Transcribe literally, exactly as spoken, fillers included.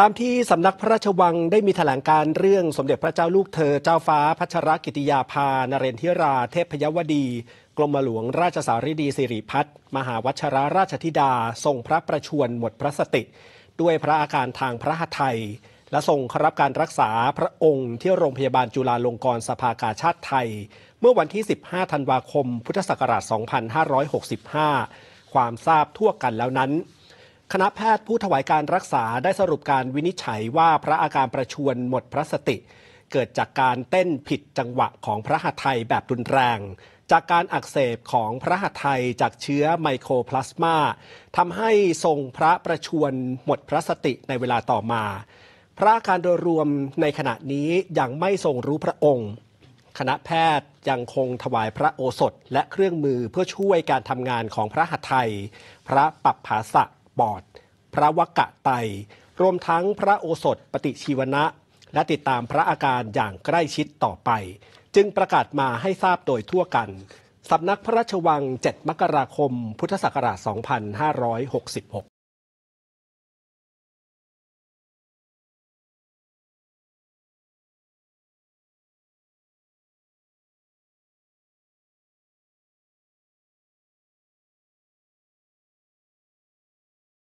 ตามที่สำนักพระราชวังได้มีแถลงการเรื่องสมเด็จพระเจ้าลูกเธอเจ้าฟ้าพัชรกิติยาภานเรนทิราเทพยวดีกรมหลวงราชสาริดีสิริพัฒน์มหาวัชรราชธิดาทรงพระประชวรหมดพระสติด้วยพระอาการทางพระหัตถ์ไทยและทรงเข้ารับการรักษาพระองค์ที่โรงพยาบาลจุฬาลงกรณ์สภากาชาดไทยเมื่อวันที่สิบห้าธันวาคมพุทธศักราชสองพันห้าร้อยหกสิบห้าความทราบทั่วกันแล้วนั้นคณะแพทย์ผู้ถวายการรักษาได้สรุปการวินิจฉัยว่าพระอาการประชวรหมดพระสติเกิดจากการเต้นผิดจังหวะของพระหัตถ์ไทยแบบรุนแรงจากการอักเสบของพระหัตถ์ไทยจากเชื้อไมโครพลาสมาทำให้ทรงพระประชวรหมดพระสติในเวลาต่อมาพระอาการโดยรวมในขณะนี้ยังไม่ทรงรู้พระองค์คณะแพทย์ยังคงถวายพระโอสถและเครื่องมือเพื่อช่วยการทำงานของพระหัตถ์ไทยพระปัปภาสะปอดพระวกะไตรวมทั้งพระโอสถปฏิชีวนะและติดตามพระอาการอย่างใกล้ชิดต่อไปจึงประกาศมาให้ทราบโดยทั่วกันสำนักพระราชวังเจ็ดมกราคมพุทธศักราชสองพันห้าร้อยหกสิบหก